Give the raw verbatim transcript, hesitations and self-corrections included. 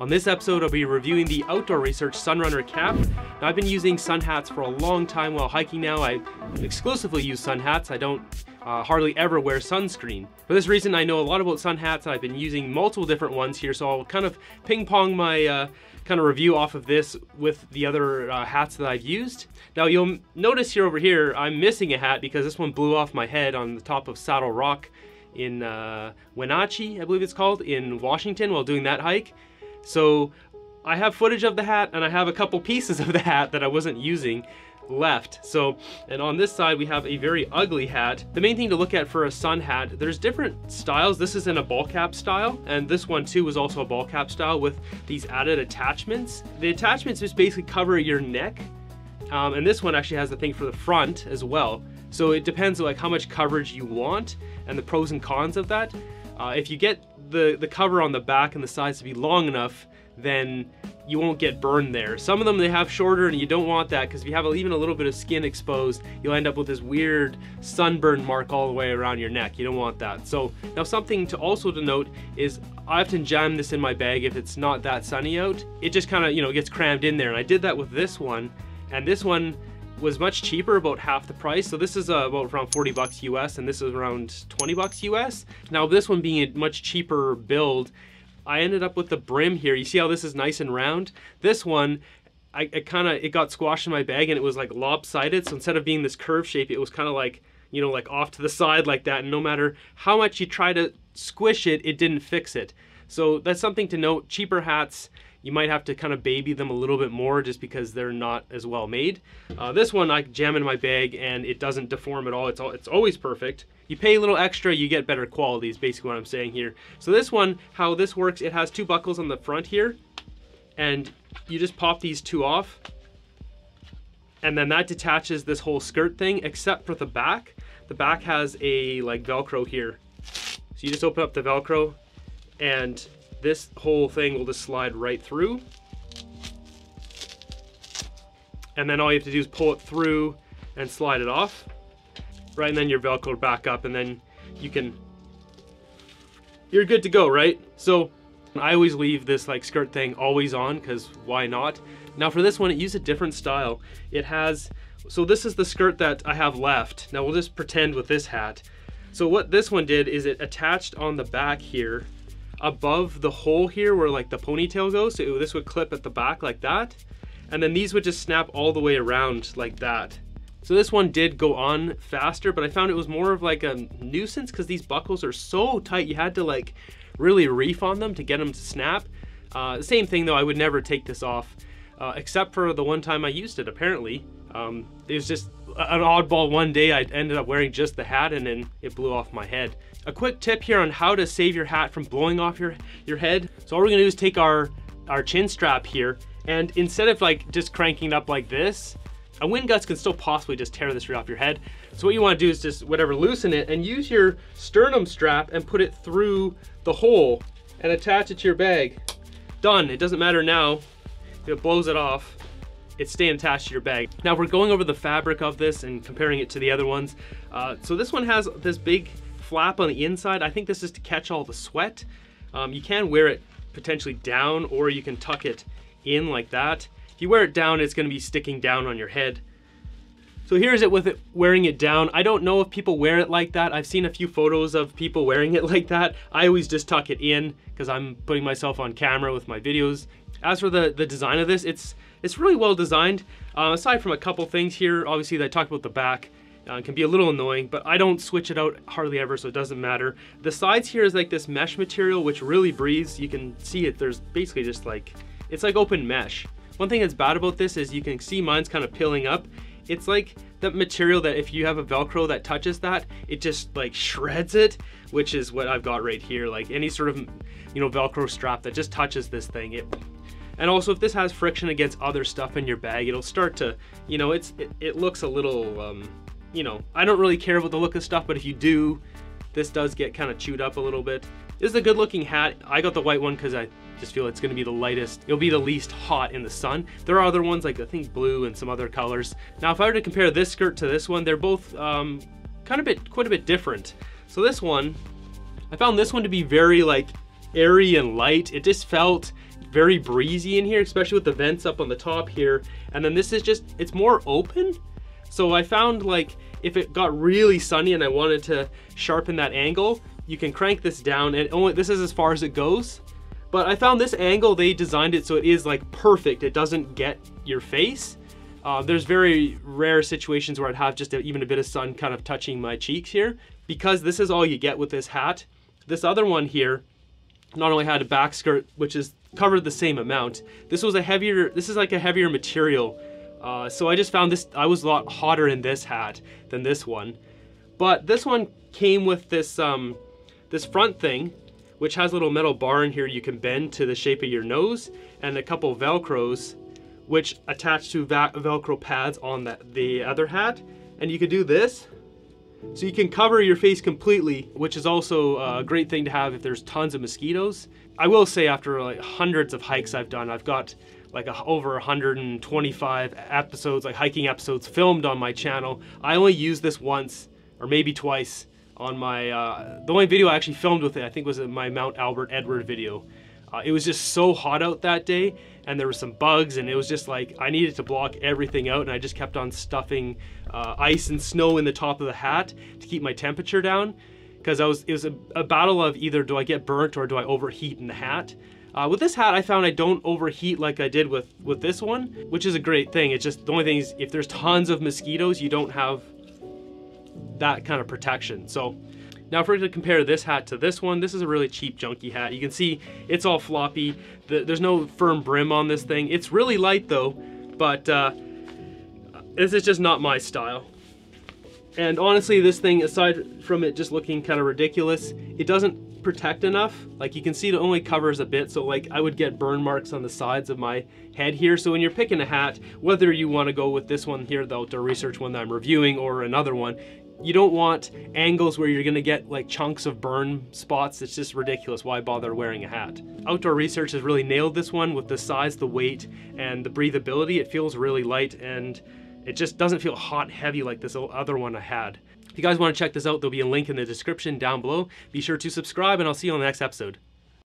On this episode, I'll be reviewing the Outdoor Research Sun Runner Cap. Now, I've been using sun hats for a long time while hiking now. I exclusively use sun hats. I don't uh, hardly ever wear sunscreen. For this reason, I know a lot about sun hats. I've been using multiple different ones here, so I'll kind of ping pong my uh, kind of review off of this with the other uh, hats that I've used. Now, you'll notice here over here, I'm missing a hat because this one blew off my head on the top of Saddle Rock in uh, Wenatchee, I believe it's called, in Washington while doing that hike. So I have footage of the hat, and I have a couple pieces of the hat that I wasn't using left. So, and on this side we have a very ugly hat. The main thing to look at for a sun hat, there's different styles. This is in a ball cap style, and this one too was also a ball cap style with these added attachments. The attachments just basically cover your neck, um, and this one actually has the thing for the front as well. So it depends on like how much coverage you want and the pros and cons of that. Uh, if you get the, the cover on the back and the sides to be long enough, then you won't get burned there. Some of them they have shorter, and you don't want that, because if you have even a little bit of skin exposed, you'll end up with this weird sunburn mark all the way around your neck. You don't want that. So now something to also denote is I often jam this in my bag if it's not that sunny out. It just kind of, you know, gets crammed in there. And I did that with this one, and this one was much cheaper, about half the price. So this is uh, about around forty bucks U S, and this is around twenty bucks U S. Now this one being a much cheaper build, I ended up with the brim here. You see how this is nice and round? This one, I, I kind of, it got squashed in my bag, and it was like lopsided. So instead of being this curve shape, it was kind of like, you know, like off to the side like that. And no matter how much you try to squish it, it didn't fix it. So that's something to note. Cheaper hats, you might have to kind of baby them a little bit more just because they're not as well made. Uh, this one I jam in my bag and it doesn't deform at all. It's, all, it's always perfect. You pay a little extra, you get better quality is basically what I'm saying here. So this one, how this works, it has two buckles on the front here, and you just pop these two off, and then that detaches this whole skirt thing except for the back. The back has a like Velcro here. So you just open up the Velcro and this whole thing will just slide right through. And then all you have to do is pull it through and slide it off. Right, and then you're Velcroed back up, and then you can, you're good to go, right? So I always leave this like skirt thing always on, because why not? Now for this one, it used a different style. It has, so this is the skirt that I have left. Now we'll just pretend with this hat. So what this one did is it attached on the back here above the hole here where like the ponytail goes. So it, this would clip at the back like that, and then these would just snap all the way around like that. So this one did go on faster, but I found it was more of like a nuisance because these buckles are so tight. You had to like really reef on them to get them to snap. Uh, same thing though, I would never take this off uh, except for the one time I used it apparently. Um, it was just an oddball one day. I ended up wearing just the hat, and then it blew off my head. A quick tip here on how to save your hat from blowing off your, your head. So all we're gonna do is take our, our chin strap here, and instead of like just cranking it up like this, a wind gust can still possibly just tear this right off your head. So what you wanna do is just whatever, loosen it and use your sternum strap and put it through the hole and attach it to your bag. Done, it doesn't matter now. If it blows it off, it's staying attached to your bag. Now we're going over the fabric of this and comparing it to the other ones. Uh, so this one has this big flap on the inside. I think this is to catch all the sweat. Um, you can wear it potentially down, or you can tuck it in like that. If you wear it down, it's gonna be sticking down on your head. So here's it with it wearing it down. I don't know if people wear it like that. I've seen a few photos of people wearing it like that. I always just tuck it in because I'm putting myself on camera with my videos. As for the, the design of this, it's it's really well designed. Uh, aside from a couple things here, obviously that I talked about the back, uh, can be a little annoying, but I don't switch it out hardly ever, so it doesn't matter. The sides here is like this mesh material, which really breathes. You can see it, there's basically just like, it's like open mesh. One thing that's bad about this is you can see mine's kind of pilling up. It's like that material that if you have a Velcro that touches that, it just like shreds it, which is what I've got right here. Like any sort of, you know, Velcro strap that just touches this thing, it, and also if this has friction against other stuff in your bag, it'll start to, you know, it's it, it looks a little, um, you know, I don't really care about the look of stuff, but if you do, this does get kind of chewed up a little bit. This is a good looking hat. I got the white one because I just feel it's gonna be the lightest. It'll be the least hot in the sun. There are other ones like I think blue and some other colors. Now, if I were to compare this skirt to this one, they're both um, kind of bit, quite a bit different. So this one, I found this one to be very like airy and light. It just felt very breezy in here, especially with the vents up on the top here. And then this is just, it's more open. So I found like if it got really sunny and I wanted to sharpen that angle, you can crank this down, and only this is as far as it goes. But I found this angle, they designed it so it is like perfect. It doesn't get your face. Uh, there's very rare situations where I'd have just a, even a bit of sun kind of touching my cheeks here, because this is all you get with this hat. This other one here not only had a back skirt, which is covered the same amount. This was a heavier, this is like a heavier material. Uh, so I just found this, I was a lot hotter in this hat than this one. But this one came with this, um, this front thing, which has a little metal bar in here you can bend to the shape of your nose, and a couple Velcros, which attach to Velcro pads on the, the other hat. And you could do this, so you can cover your face completely, which is also a great thing to have if there's tons of mosquitoes. I will say after like hundreds of hikes I've done, I've got like a, over one hundred twenty-five episodes, like hiking episodes filmed on my channel. I only used this once or maybe twice on my, uh, the only video I actually filmed with it, I think was in my Mount Albert Edward video. Uh, it was just so hot out that day, and there were some bugs, and it was just like, I needed to block everything out, and I just kept on stuffing uh, ice and snow in the top of the hat to keep my temperature down. Because I was, it was a, a battle of either do I get burnt or do I overheat in the hat. Uh, with this hat, I found I don't overheat like I did with, with this one, which is a great thing. It's just, the only thing is if there's tons of mosquitoes, you don't have that kind of protection. So now if we're going to compare this hat to this one, this is a really cheap junky hat. You can see it's all floppy. The, there's no firm brim on this thing. It's really light though, but uh, this is just not my style. And honestly, this thing, aside from it just looking kind of ridiculous, it doesn't protect enough. Like you can see it only covers a bit. So like I would get burn marks on the sides of my head here. So when you're picking a hat, whether you want to go with this one here, the Outdoor Research one that I'm reviewing, or another one, you don't want angles where you're gonna get like chunks of burn spots. It's just ridiculous. Why bother wearing a hat? Outdoor Research has really nailed this one with the size, the weight, and the breathability. It feels really light, and it just doesn't feel hot, heavy like this other one I had. If you guys wanna check this out, there'll be a link in the description down below. Be sure to subscribe, and I'll see you on the next episode.